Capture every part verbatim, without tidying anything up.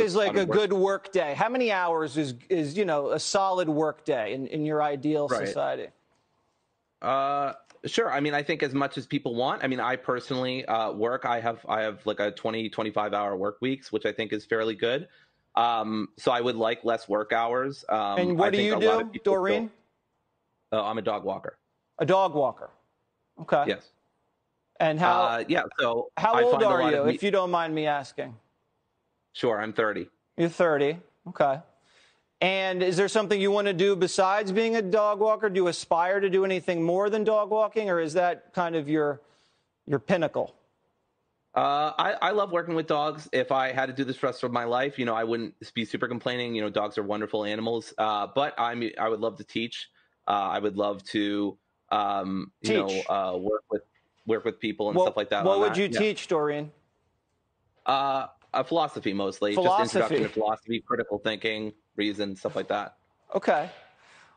is like a good work day? How many hours is, is you know, a solid work day in, in your ideal right. society? Uh, sure. I mean, I think as much as people want. I mean, I personally uh, work. I have I have like a twenty, twenty-five hour work weeks, which I think is fairly good. Um, so I would like less work hours. Um, and what I do think you do, Doreen? Feel, uh, I'm a dog walker. A dog walker. Okay. Yes. And how? Uh, yeah. So how old are you, if you don't mind me asking? Sure, I'm thirty. You're thirty. Okay. And is there something you want to do besides being a dog walker? Do you aspire to do anything more than dog walking, or is that kind of your your pinnacle? Uh, I, I love working with dogs. If I had to do this for the rest of my life, you know, I wouldn't be super complaining. You know, dogs are wonderful animals. Uh, but I'm I would love to teach. Uh, I would love to um, you know uh, work with. work with people and well, stuff like that. What would that. you yeah. teach, Doreen? Uh, uh, philosophy, mostly. Philosophy. Just introduction to philosophy, critical thinking, reason, stuff like that. Okay.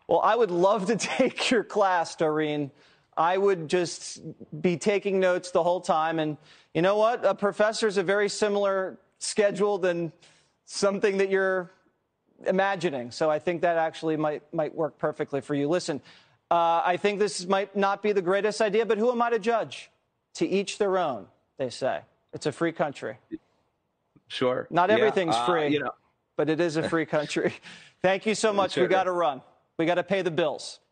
Well, I would love to take your class, Doreen. I would just be taking notes the whole time. And you know what? A professor's a very similar schedule than something that you're imagining. So I think that actually might, might work perfectly for you. Listen, Uh, I think this might not be the greatest idea, but who am I to judge? To each their own, they say. It's a free country. Sure. Not yeah. everything's uh, free, you know. But it is a free country. Thank you so much. Sure. We got to run. We got to pay the bills.